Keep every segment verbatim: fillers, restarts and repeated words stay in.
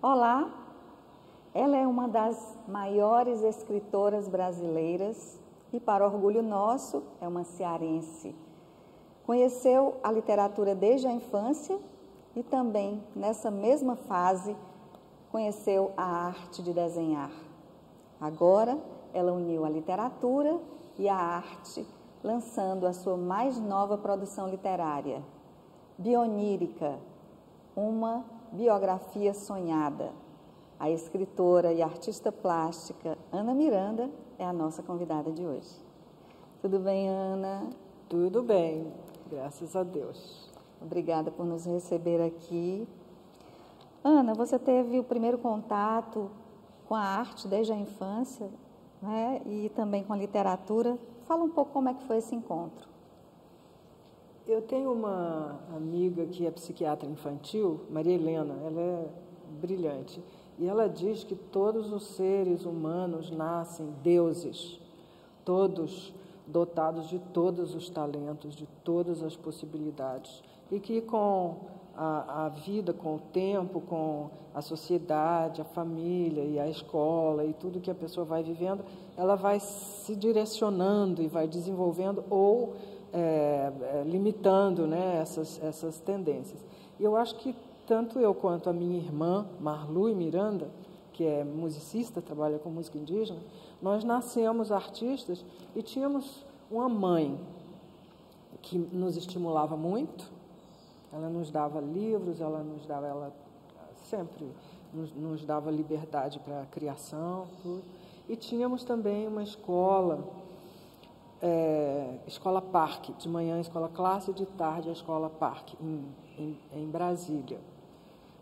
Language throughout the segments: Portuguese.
Olá, ela é uma das maiores escritoras brasileiras e, para orgulho nosso, é uma cearense. Conheceu a literatura desde a infância e também, nessa mesma fase, conheceu a arte de desenhar. Agora, ela uniu a literatura e a arte, lançando a sua mais nova produção literária, Bionírica, uma biografia sonhada. A escritora e artista plástica Ana Miranda é a nossa convidada de hoje. Tudo bem, Ana? Tudo bem, graças a Deus. Obrigada por nos receber aqui. Ana, você teve o primeiro contato com a arte desde a infância, né? E também com a literatura. Fala um pouco como é que foi esse encontro. Eu tenho uma amiga que é psiquiatra infantil, Maria Helena, ela é brilhante, e ela diz que todos os seres humanos nascem deuses, todos dotados de todos os talentos, de todas as possibilidades, e que com a, a vida, com o tempo, com a sociedade, a família e a escola e tudo que a pessoa vai vivendo, ela vai se direcionando e vai desenvolvendo ou É, é, limitando, né, essas, essas tendências. E eu acho que tanto eu quanto a minha irmã, Marlu Miranda, que é musicista, trabalha com música indígena, nós nascemos artistas e tínhamos uma mãe que nos estimulava muito, ela nos dava livros, ela nos dava, ela sempre nos, nos dava liberdade para a criação, tudo. E tínhamos também uma escola, É, escola Parque, de manhã a escola classe, de tarde a escola Parque, em, em, em Brasília.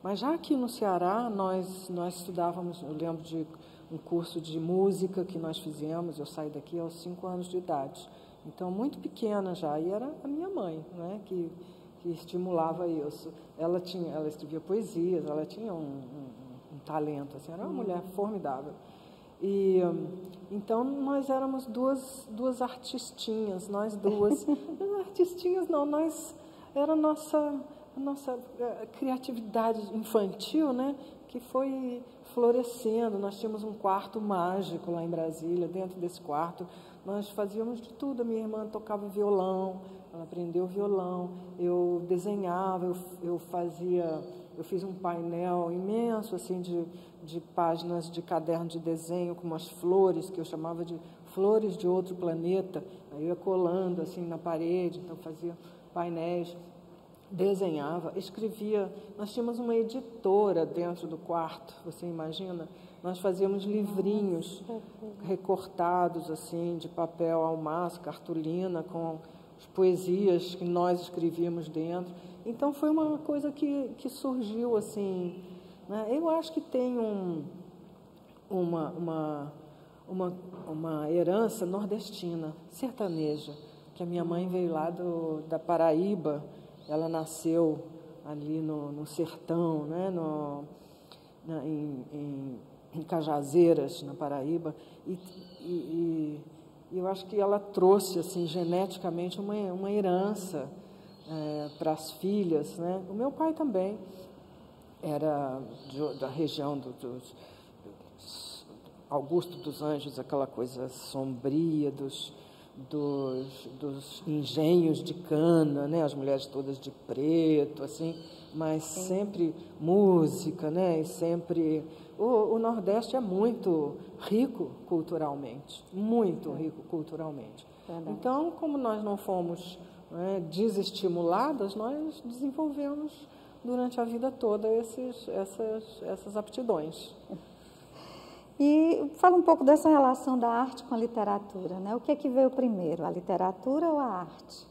Mas já aqui no Ceará, nós, nós estudávamos, eu lembro de um curso de música que nós fizemos, eu saí daqui aos cinco anos de idade, então muito pequena já, e era a minha mãe, né, que, que estimulava isso. Ela, tinha, ela escrevia poesias, ela tinha um, um, um talento, assim, era uma mulher formidável. E então nós éramos duas duas artistinhas, nós duas artistinhas não, nós era a nossa a nossa criatividade infantil, né, que foi florescendo. Nós tínhamos um quarto mágico lá em Brasília, dentro desse quarto nós fazíamos de tudo. A minha irmã tocava violão, ela aprendeu violão, eu desenhava, eu, eu fazia eu fiz um painel imenso assim de de páginas de caderno de desenho com umas flores, que eu chamava de flores de outro planeta. Aí eu ia colando assim na parede, então fazia painéis, desenhava, escrevia. Nós tínhamos uma editora dentro do quarto, você imagina? Nós fazíamos livrinhos recortados assim de papel almaço, cartolina, com as poesias que nós escrevíamos dentro. Então foi uma coisa que, que surgiu assim. Eu acho que tem um, uma, uma, uma, uma herança nordestina, sertaneja, que a minha mãe veio lá do, da Paraíba, ela nasceu ali no, no sertão, né? no, na, em, em, em Cajazeiras, na Paraíba, e, e, e eu acho que ela trouxe assim, geneticamente uma, uma herança é, para as filhas, né? O meu pai também era de, da região do, do, do Augusto dos Anjos, aquela coisa sombria dos, dos, dos engenhos de cana, né? As mulheres todas de preto, assim, mas Sim. sempre música, né? E sempre o, o Nordeste é muito rico culturalmente, muito é. rico culturalmente. É, né? Então, como nós não fomos, né, desestimuladas, nós desenvolvemos durante a vida toda esses, essas, essas aptidões. E fala um pouco dessa relação da arte com a literatura, né? O que é que veio primeiro, a literatura ou a arte?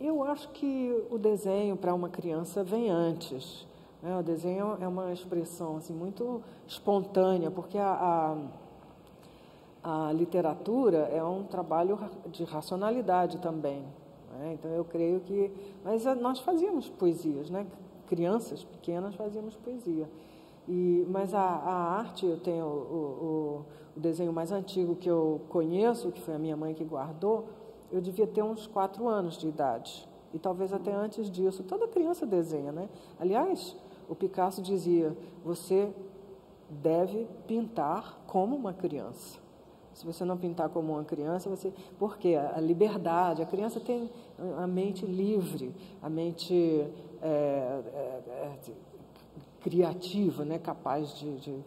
Eu acho que o desenho para uma criança vem antes, né? O desenho é uma expressão assim, muito espontânea, porque a, a, a literatura é um trabalho de racionalidade também. Então, eu creio que... Mas nós fazíamos poesias, né? Crianças pequenas fazíamos poesia. E, mas a, a arte, eu tenho o, o, o desenho mais antigo que eu conheço, que foi a minha mãe que guardou, eu devia ter uns quatro anos de idade. E talvez até antes disso. Toda criança desenha, né? Aliás, o Picasso dizia, você deve pintar como uma criança. Se você não pintar como uma criança, você... Por quê? A liberdade. A criança tem a mente livre, a mente é, é, é, criativa, né? Capaz de, de,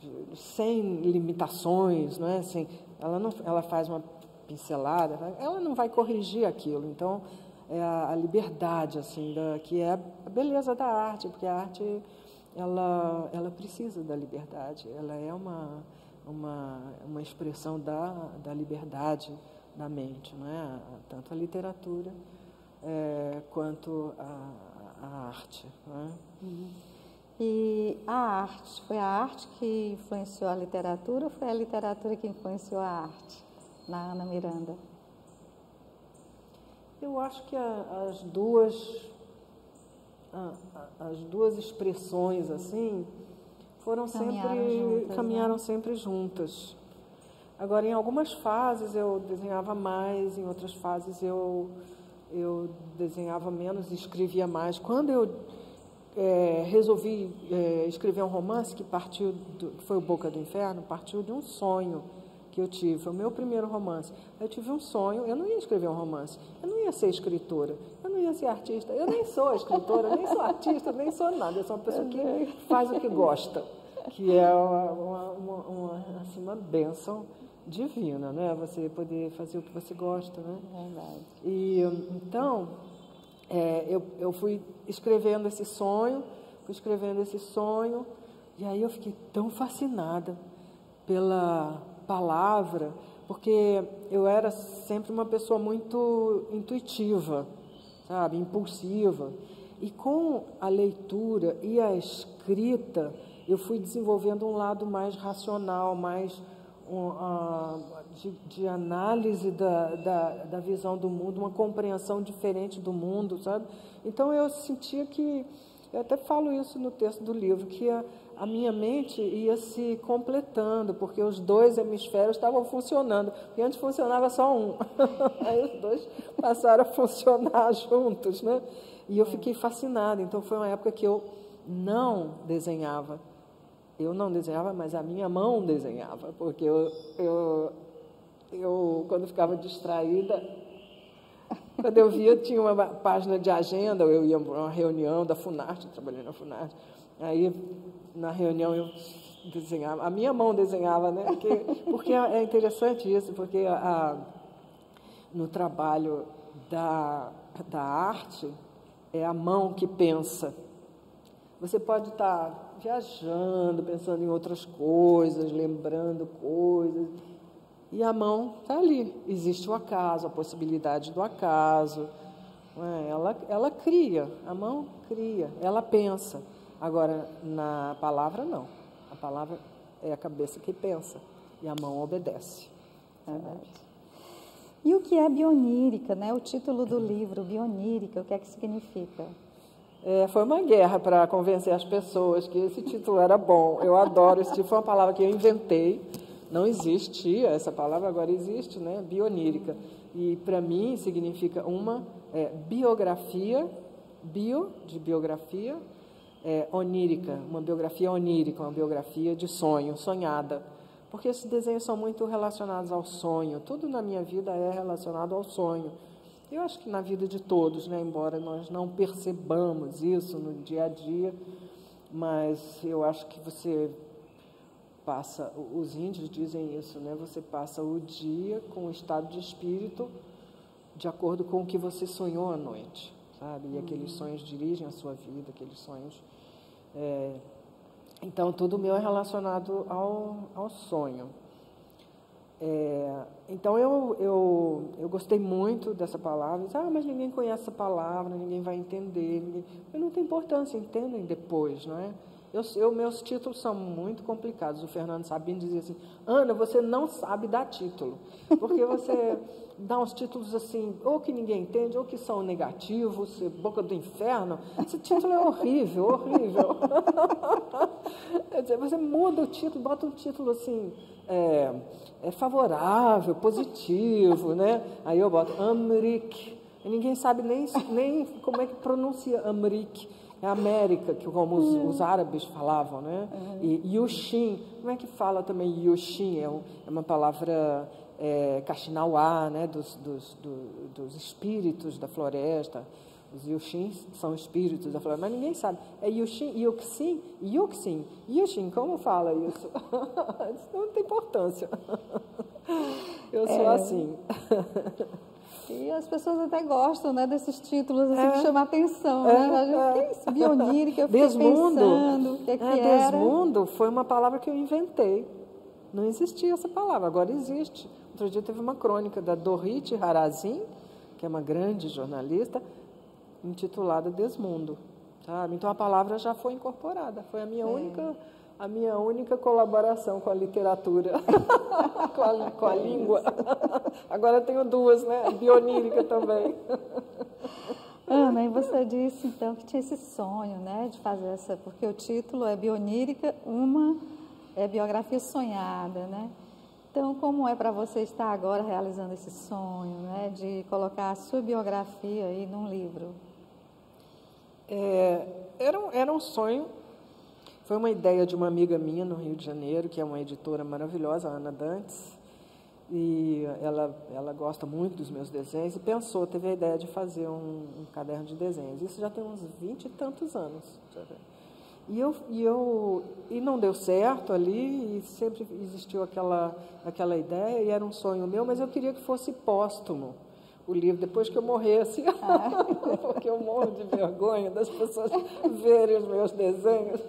de... sem limitações, não é? Assim, ela, não, ela faz uma pincelada, ela não vai corrigir aquilo. Então, é a, a liberdade, assim, da, que é a beleza da arte, porque a arte, ela, ela precisa da liberdade, ela é uma... Uma, uma expressão da, da liberdade da mente, não é? Tanto a literatura é, quanto a, a arte. Não é? Uhum. E a arte, foi a arte que influenciou a literatura ou foi a literatura que influenciou a arte, na Ana Miranda? Eu acho que a, as duas, a, a, as duas expressões, assim, foram caminharam sempre juntas, caminharam né? sempre juntas. Agora, em algumas fases eu desenhava mais, em outras fases eu eu desenhava menos, escrevia mais. Quando eu é, resolvi é, escrever um romance que partiu do, foi o Boca do Inferno, partiu de um sonho que eu tive. Foi o meu primeiro romance. Eu tive um sonho. Eu não ia escrever um romance. Eu não ia ser escritora. Eu não ia ser artista. Eu nem sou escritora, nem sou artista, nem sou nada. Eu sou uma pessoa que faz o que gosta, que é uma, uma, uma, uma, assim, uma bênção divina, né? Você poder fazer o que você gosta, né? Verdade. E então é, eu eu fui escrevendo esse sonho, fui escrevendo esse sonho, e aí eu fiquei tão fascinada pela palavra, porque eu era sempre uma pessoa muito intuitiva, sabe, impulsiva, e com a leitura e a escrita eu fui desenvolvendo um lado mais racional, mais um, uh, de, de análise da, da, da visão do mundo, uma compreensão diferente do mundo, sabe? Então eu sentia que, eu até falo isso no texto do livro, que a a minha mente ia se completando, porque os dois hemisférios estavam funcionando. E antes funcionava só um. Aí os dois passaram a funcionar juntos, né? E eu fiquei fascinada. Então, foi uma época que eu não desenhava. Eu não desenhava, mas a minha mão desenhava, porque eu, eu, eu quando ficava distraída, quando eu via, tinha uma página de agenda, eu ia para uma reunião da Funarte, trabalhei na Funarte. Aí, na reunião, eu desenhava, a minha mão desenhava, né? Porque, porque é interessante isso, porque a, no trabalho da, da arte, é a mão que pensa. Você pode estar viajando, pensando em outras coisas, lembrando coisas, e a mão está ali. Existe o acaso, a possibilidade do acaso. Ela, ela cria, a mão cria, ela pensa. Agora, na palavra, não. A palavra é a cabeça que pensa e a mão obedece. É verdade. E o que é bionírica, né? O título do livro, bionírica, o que é que significa? É, foi uma guerra para convencer as pessoas que esse título era bom. Eu adoro esse título, foi uma palavra que eu inventei. Não existia, essa palavra agora existe, né? Bionírica. E, para mim, significa uma é, biografia, bio, de biografia, É, onírica, uma biografia onírica, uma biografia de sonho, sonhada, porque esses desenhos são muito relacionados ao sonho, tudo na minha vida é relacionado ao sonho. Eu acho que na vida de todos, né? Embora nós não percebamos isso no dia a dia, mas eu acho que você passa, os índios dizem isso, né? Você passa o dia com o estado de espírito de acordo com o que você sonhou à noite. E aqueles sonhos dirigem a sua vida, aqueles sonhos. É... Então, tudo meu é relacionado ao, ao sonho. É... Então, eu, eu, eu gostei muito dessa palavra. Ah, mas ninguém conhece essa palavra, ninguém vai entender. Ninguém... Mas não tem importância, entendem depois, não é? Eu, eu, meus títulos são muito complicados. O Fernando Sabino dizia assim, Ana, você não sabe dar título, porque você dá uns títulos assim, ou que ninguém entende, ou que são negativos, Boca do Inferno. Esse título é horrível, horrível. Quer dizer, você muda o título, bota um título assim, é, é favorável, positivo, né? Aí eu boto Amric. Ninguém sabe nem, nem como é que pronuncia Amric. é América, que como os, uhum. os árabes falavam, né? Uhum. E Yuxin, como é que fala também Yuxin? É, um, é uma palavra é, Kaxinawa, né? Dos, dos, do, dos espíritos da floresta. Os Yuxins são espíritos da floresta, mas ninguém sabe. É Yuxin, Yuxin, Yuxin. Yuxin, como fala isso? Isso não tem importância. Eu sou é. assim. E as pessoas até gostam, né, desses títulos, assim, é. que chamam a atenção, é. né? O que é isso? Bionírica, eu fiquei Desmundo. pensando. Que é, que era. Desmundo foi uma palavra que eu inventei. Não existia essa palavra, agora existe. Outro dia teve uma crônica da Dorit Harazim, que é uma grande jornalista, intitulada Desmundo, sabe? Então a palavra já foi incorporada, foi a minha é. única a minha única colaboração com a literatura, com a, com a língua. Agora eu tenho duas, né? Bionírica também. Ana, e você disse então que tinha esse sonho, né, de fazer essa, porque o título é Bionírica, uma é biografia sonhada, né? Então, como é para você estar agora realizando esse sonho, né, de colocar a sua biografia aí num livro? É, era, um, era um sonho, foi uma ideia de uma amiga minha no Rio de Janeiro, que é uma editora maravilhosa, a Ana Dantes, e ela, ela gosta muito dos meus desenhos, e pensou, teve a ideia de fazer um, um caderno de desenhos. Isso já tem uns vinte e tantos anos, já vem. E, eu, e, eu, e não deu certo ali, e sempre existiu aquela, aquela ideia, e era um sonho meu, mas eu queria que fosse póstumo o livro, depois que eu morresse, ah. porque eu morro de vergonha das pessoas verem os meus desenhos.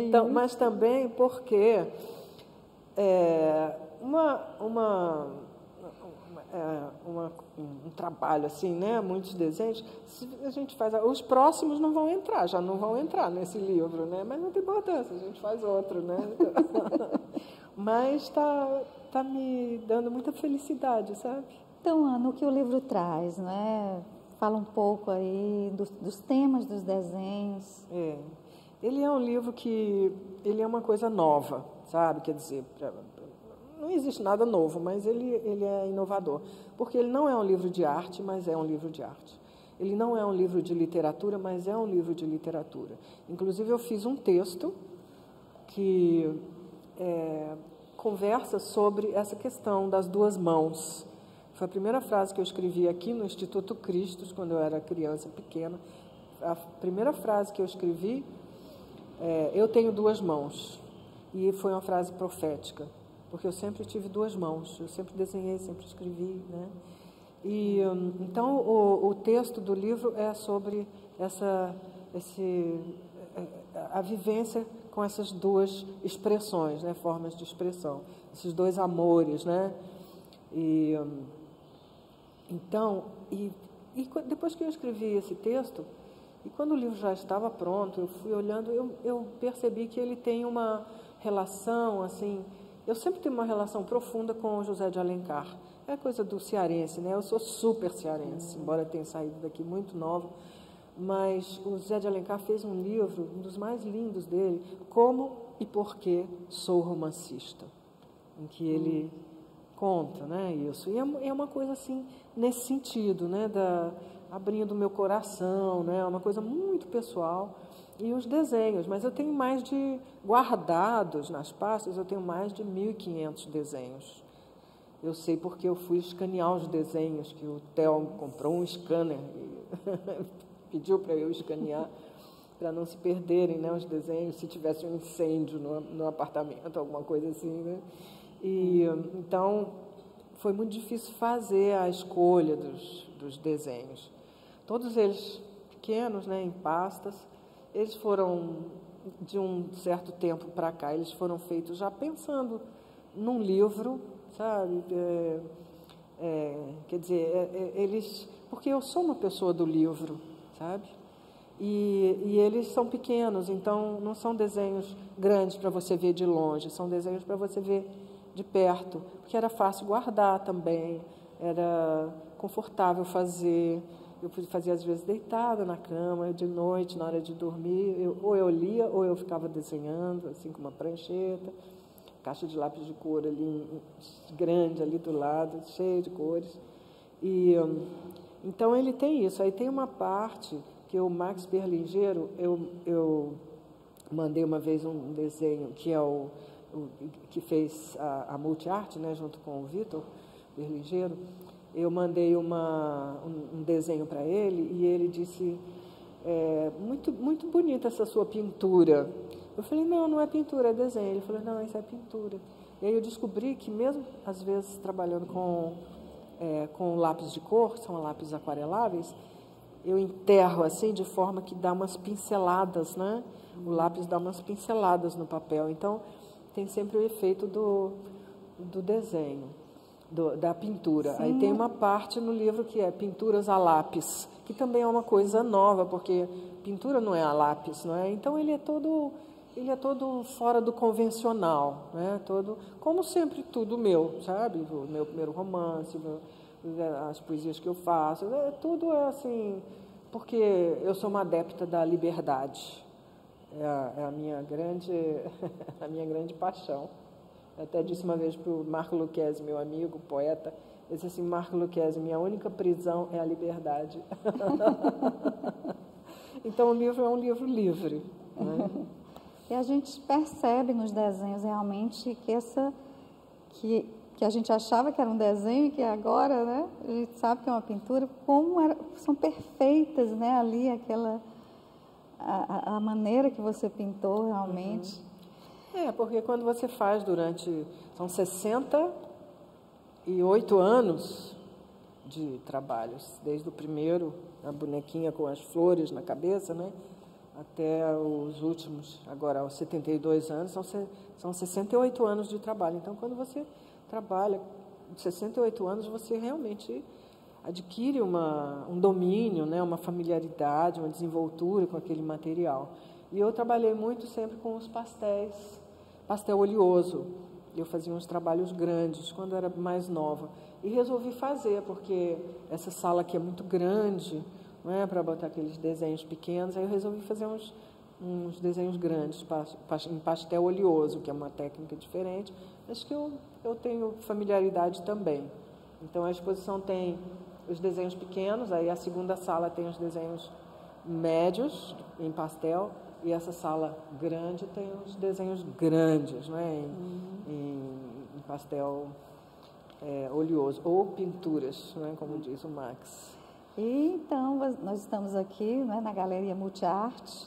Então, mas também porque é, uma... uma É, uma, um, um trabalho assim, né? Muitos desenhos, a gente faz, os próximos não vão entrar, já não vão entrar nesse livro, né? Mas não tem importância, a gente faz outro, né? Mas está tá me dando muita felicidade, sabe? Então, Ana, o que o livro traz, né? Fala um pouco aí dos, dos temas dos desenhos. É. Ele é um livro que, ele é uma coisa nova, sabe? Quer dizer, pra, não existe nada novo, mas ele, ele é inovador, porque ele não é um livro de arte, mas é um livro de arte. Ele não é um livro de literatura, mas é um livro de literatura. Inclusive, eu fiz um texto que é, conversa sobre essa questão das duas mãos. Foi a primeira frase que eu escrevi aqui no Instituto Cristos, quando eu era criança pequena. A primeira frase que eu escrevi é, eu tenho duas mãos, e foi uma frase profética. Porque eu sempre tive duas mãos, eu sempre desenhei, sempre escrevi, né? E então o, o texto do livro é sobre essa, esse, a vivência com essas duas expressões, né? Formas de expressão, esses dois amores, né? E então, e, e depois que eu escrevi esse texto e quando o livro já estava pronto, eu fui olhando, eu, eu percebi que ele tem uma relação assim. Eu sempre tenho uma relação profunda com o José de Alencar. É a coisa do cearense, né? Eu sou super cearense, embora tenha saído daqui muito nova. Mas o José de Alencar fez um livro, um dos mais lindos dele, Como e Porquê Sou Romancista, em que ele conta, né, isso. E é uma coisa assim, nesse sentido, né? Da, abrindo o meu coração, né? É uma coisa muito pessoal. E os desenhos, mas eu tenho mais de, guardados nas pastas, eu tenho mais de mil e quinhentos desenhos. Eu sei porque eu fui escanear os desenhos, que o Theo comprou um scanner, e pediu para eu escanear, para não se perderem, né, os desenhos, se tivesse um incêndio no, no apartamento, alguma coisa assim, né? E, então, foi muito difícil fazer a escolha dos, dos desenhos. Todos eles pequenos, né, em pastas. Eles foram, de um certo tempo para cá, eles foram feitos já pensando num livro, sabe? É, é, quer dizer, é, é, eles... Porque eu sou uma pessoa do livro, sabe? E, e eles são pequenos, então não são desenhos grandes para você ver de longe, são desenhos para você ver de perto, porque era fácil guardar também, era confortável fazer... Eu fazia, às vezes, deitada na cama, de noite, na hora de dormir. Eu, ou eu lia, ou eu ficava desenhando, assim, com uma prancheta, caixa de lápis de cor ali, grande ali do lado, cheia de cores. E, então, ele tem isso. Aí tem uma parte que o Max Berlingeiro, eu, eu mandei uma vez um desenho, que é o, o que fez a, a Multi-Arte, né, junto com o Vitor Berlingeiro, eu mandei uma, um, um desenho para ele e ele disse, é, muito, muito bonita essa sua pintura. Eu falei, não, não é pintura, é desenho. Ele falou, não, isso é pintura. E aí eu descobri que mesmo, às vezes, trabalhando com, é, com lápis de cor, que são lápis aquareláveis, eu enterro assim, de forma que dá umas pinceladas, né? O lápis dá umas pinceladas no papel. Então, tem sempre o efeito do, do desenho, do, da pintura. Sim. Aí tem uma parte no livro que é pinturas a lápis, que também é uma coisa nova, porque pintura não é a lápis, não é? Então, ele é todo... Ele é todo fora do convencional, né? Todo, como sempre, tudo meu, sabe? O meu primeiro romance, as poesias que eu faço, é, tudo é assim, porque eu sou uma adepta da liberdade. É a, é a, minha, grande, a minha grande paixão. Eu até disse uma vez para o Marco Lucchese, meu amigo, poeta, eu disse assim, Marco Lucchese, minha única prisão é a liberdade. Então, o livro é um livro livre, né? E a gente percebe nos desenhos realmente que, essa, que, que a gente achava que era um desenho e que agora, né, a gente sabe que é uma pintura, como era, são perfeitas, né, ali aquela, a, a maneira que você pintou realmente. Uhum. É, porque quando você faz durante, são sessenta e oito anos de trabalhos, desde o primeiro, a bonequinha com as flores na cabeça, né? Até os últimos, agora aos setenta e dois anos, são, são sessenta e oito anos de trabalho. Então, quando você trabalha sessenta e oito anos, você realmente adquire uma, um domínio, né, uma familiaridade, uma desenvoltura com aquele material. E eu trabalhei muito sempre com os pastéis, pastel oleoso. Eu fazia uns trabalhos grandes, quando era mais nova. E resolvi fazer, porque essa sala aqui é muito grande, né, para botar aqueles desenhos pequenos, aí eu resolvi fazer uns, uns desenhos grandes, em pastel oleoso, que é uma técnica diferente, mas que eu, eu tenho familiaridade também. Então, a exposição tem os desenhos pequenos, aí a segunda sala tem os desenhos médios, em pastel, e essa sala grande tem os desenhos grandes, né, em, em, em pastel é, oleoso, ou pinturas, né, como diz o Max. E, então, nós estamos aqui, né, na Galeria Multi-Arte,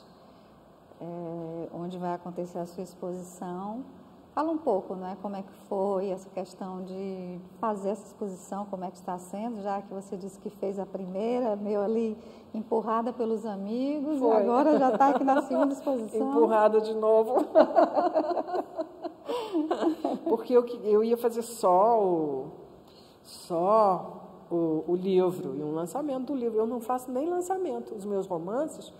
é, onde vai acontecer a sua exposição. Fala um pouco, né, como é que foi essa questão de fazer essa exposição, como é que está sendo, já que você disse que fez a primeira, meio ali empurrada pelos amigos, foi. E agora já está aqui na segunda exposição. Empurrada de novo. Porque eu, eu ia fazer só o... Só... O, o livro e um lançamento do livro. Eu não faço nem lançamento. Os meus romances,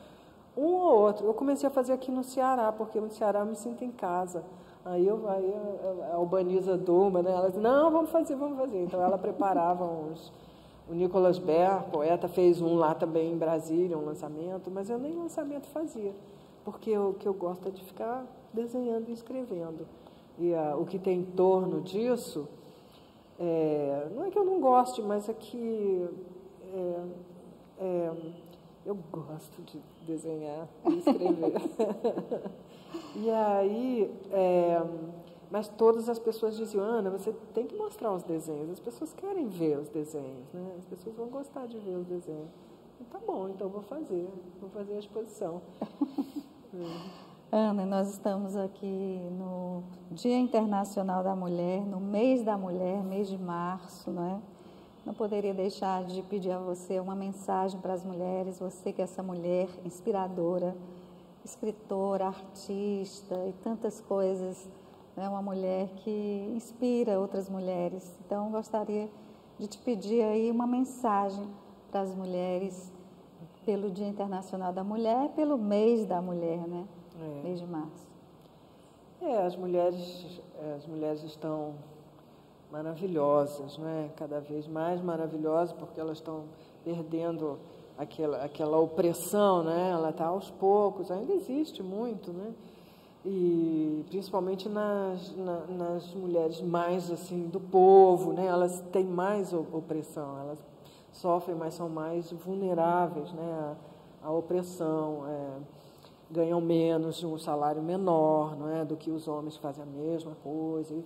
um ou outro. Eu comecei a fazer aqui no Ceará, porque no Ceará eu me sinto em casa. Aí eu, aí a Albaniza Duma, né? Ela disse, não, vamos fazer, vamos fazer. Então, ela preparava uns... O Nicolas Berg, poeta, fez um lá também em Brasília, um lançamento, mas eu nem lançamento fazia, porque o que eu gosto é de ficar desenhando e escrevendo. E a, o que tem em torno disso... É, não é que eu não goste, mas é que é, é, eu gosto de desenhar e escrever. E aí, é, mas todas as pessoas diziam, Ana, você tem que mostrar os desenhos, as pessoas querem ver os desenhos, né? As pessoas vão gostar de ver os desenhos. E, tá bom, então vou fazer, vou fazer a exposição. É. Ana, nós estamos aqui no Dia Internacional da Mulher, no mês da mulher, mês de março, não é? Não poderia deixar de pedir a você uma mensagem para as mulheres, você que é essa mulher inspiradora, escritora, artista e tantas coisas, né? Uma mulher que inspira outras mulheres. Então, gostaria de te pedir aí uma mensagem para as mulheres pelo Dia Internacional da Mulher, pelo mês da mulher, né? É. Mês de março. É, as mulheres, as mulheres estão maravilhosas, né? Cada vez mais maravilhosas, porque elas estão perdendo aquela, aquela opressão, né? Ela está aos poucos, ainda existe muito, né? E principalmente nas, na, nas mulheres mais assim do povo, né? Elas têm mais opressão, elas sofrem, mas são mais vulneráveis, né? A, a opressão, é, ganham menos, um salário menor, não é, do que os homens que fazem a mesma coisa. E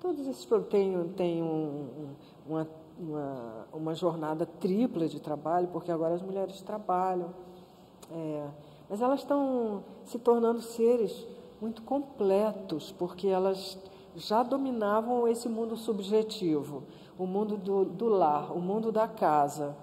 todos esses problemas têm um, um, uma, uma, uma jornada tripla de trabalho, porque agora as mulheres trabalham, é, mas elas estão se tornando seres muito completos, porque elas já dominavam esse mundo subjetivo, o mundo do, do lar, o mundo da casa,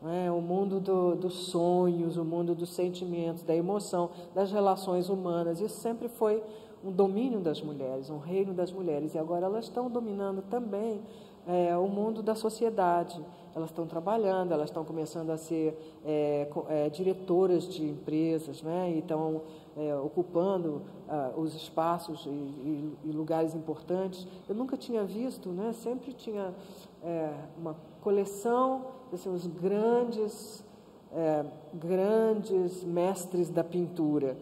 né? O mundo do, dos sonhos, o mundo dos sentimentos, da emoção, das relações humanas. Isso sempre foi um domínio das mulheres, um reino das mulheres. E agora elas estão dominando também é, o mundo da sociedade. Elas estão trabalhando, elas estão começando a ser é, é, diretoras de empresas, né? E estão é, ocupando uh, os espaços e, e, e lugares importantes. Eu nunca tinha visto, né? Sempre tinha é, uma coleção, assim, os grandes, é, grandes mestres da pintura.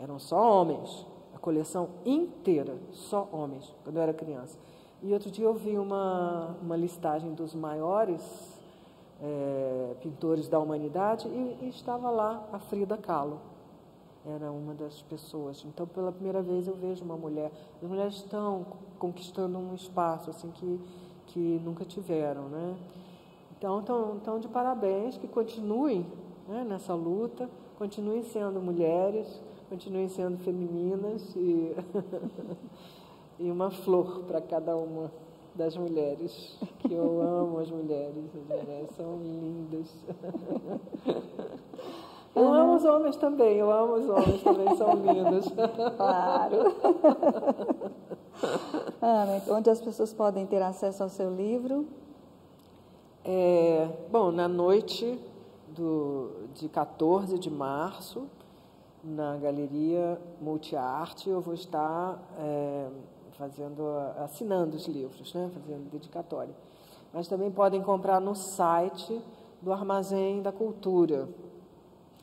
Eram só homens, a coleção inteira, só homens, quando eu era criança. E outro dia eu vi uma, uma listagem dos maiores é, pintores da humanidade e, e estava lá a Frida Kahlo, era uma das pessoas. Então, pela primeira vez eu vejo uma mulher. As mulheres estão conquistando um espaço assim que, que nunca tiveram, né? Então, tão, tão de parabéns, que continuem, né, nessa luta, continuem sendo mulheres, continuem sendo femininas e... E uma flor para cada uma das mulheres, que eu amo as mulheres, as mulheres são lindas. Eu amo os homens também, eu amo os homens também, são lindos. Claro. Ana, onde as pessoas podem ter acesso ao seu livro? É, bom, na noite do, de quatorze de março, na Galeria Multi-Arte, eu vou estar... É, fazendo, assinando os livros, né? Fazendo dedicatória. Mas também podem comprar no site do Armazém da Cultura.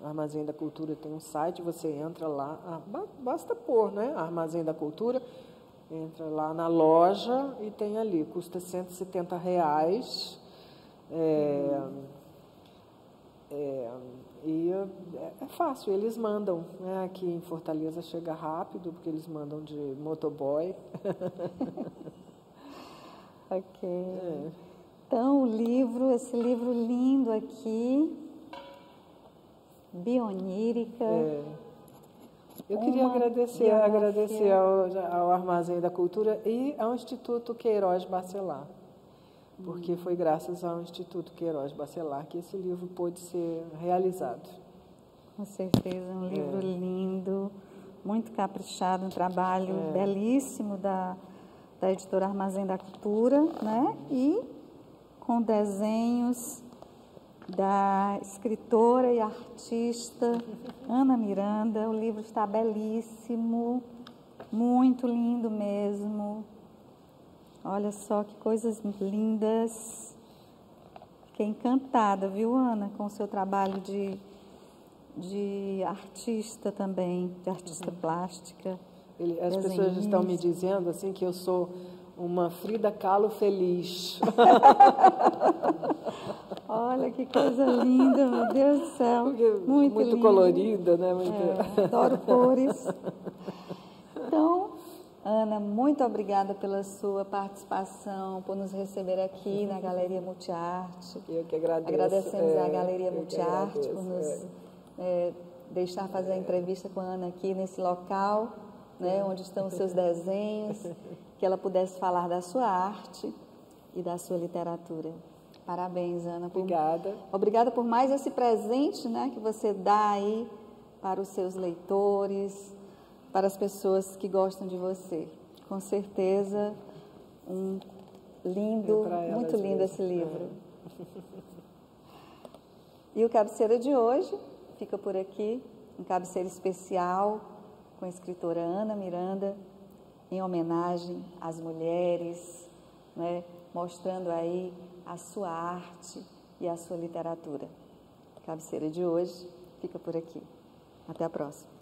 O Armazém da Cultura tem um site, você entra lá, basta pôr, né? Armazém da Cultura, entra lá na loja e tem ali, custa cento e setenta reais. É, hum. é, E é fácil, eles mandam, né? Aqui em Fortaleza chega rápido, porque eles mandam de motoboy. Ok. É. Então, o livro, esse livro lindo aqui, Bionírica. É. Eu queria Uma agradecer, agradecer ao, ao Armazém da Cultura e ao Instituto Queiroz Bacelar, porque foi graças ao Instituto Queiroz Bacelar que esse livro pôde ser realizado. Com certeza, um livro é. lindo, muito caprichado, um trabalho é. belíssimo da, da editora Armazém da Cultura, né? E com desenhos da escritora e artista Ana Miranda. O livro está belíssimo, muito lindo mesmo. Olha só que coisas lindas. Fiquei encantada, viu, Ana, com o seu trabalho de, de artista também, de artista uhum. plástica. Ele, as pessoas estão me dizendo assim que eu sou uma Frida Kahlo feliz. Olha que coisa linda, meu Deus do céu. Porque muito muito lindo. Colorida, né? Muito... É, adoro cores. Então... Ana, muito obrigada pela sua participação, por nos receber aqui na Galeria Multiarte. Eu que agradeço. Agradecemos é, à Galeria Multiarte por nos é. É, deixar fazer é. a entrevista com a Ana aqui nesse local, né, é. onde estão os seus desenhos, que ela pudesse falar da sua arte e da sua literatura. Parabéns, Ana. Por, obrigada. Obrigada por mais esse presente, né, que você dá aí para os seus leitores, para as pessoas que gostam de você. Com certeza, um lindo, muito lindo esse livro. E o Cabeceira de hoje fica por aqui, um cabeceira especial com a escritora Ana Miranda, em homenagem às mulheres, né, mostrando aí a sua arte e a sua literatura. O Cabeceira de hoje fica por aqui. Até a próxima.